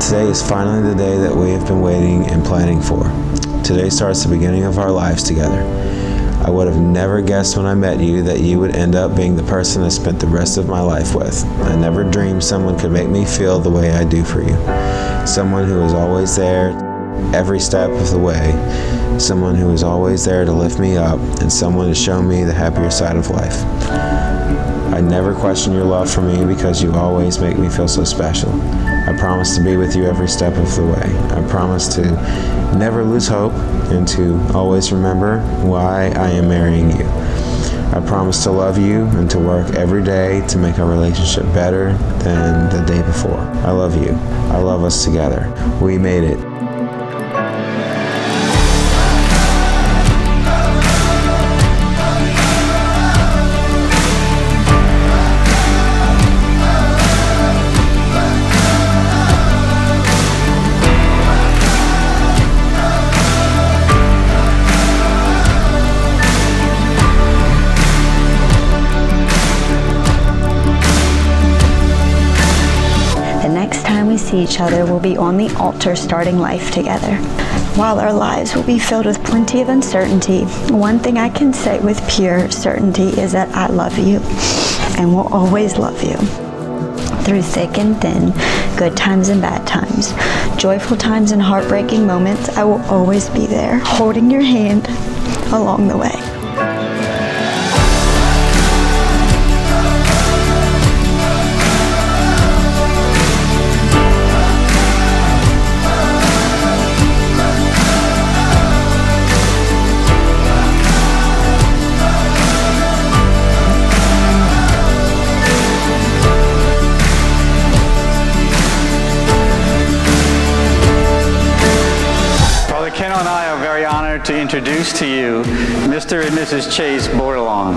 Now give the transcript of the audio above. Today is finally the day that we have been waiting and planning for. Today starts the beginning of our lives together. I would have never guessed when I met you that you would end up being the person I spent the rest of my life with. I never dreamed someone could make me feel the way I do for you. Someone who is always there, every step of the way. Someone who is always there to lift me up, and someone to show me the happier side of life. I never question your love for me because you always make me feel so special. I promise to be with you every step of the way. I promise to never lose hope and to always remember why I am marrying you. I promise to love you and to work every day to make our relationship better than the day before. I love you. I love us together. We made it. We see each other, we'll be on the altar starting life together. While our lives will be filled with plenty of uncertainty, one thing I can say with pure certainty is that I love you and will always love you. Through thick and thin, good times and bad times, joyful times and heartbreaking moments, I will always be there, holding your hand along the way. Ken and I are very honored to introduce to you Mr. and Mrs. Chase Bordelon.